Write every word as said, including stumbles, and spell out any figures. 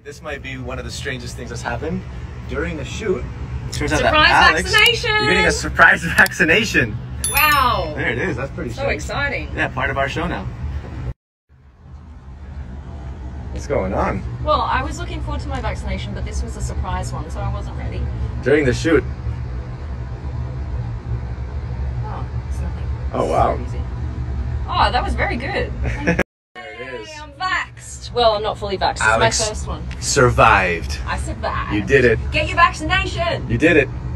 Alright, this might be one of the strangest things that's happened. During the shoot, it turns surprise out that Alex, vaccination. You're getting a surprise vaccination. Wow. There it is, that's pretty so strange. Exciting. Yeah, part of our show now. What's going on? Well, I was looking forward to my vaccination, but this was a surprise one, so I wasn't ready. During the shoot. Oh, it's nothing. Oh, wow. So easy. Oh, that was very good. Well, I'm not fully vaccinated. Alex, this is my first one. Survived. I survived. You did it. Get your vaccination. You did it.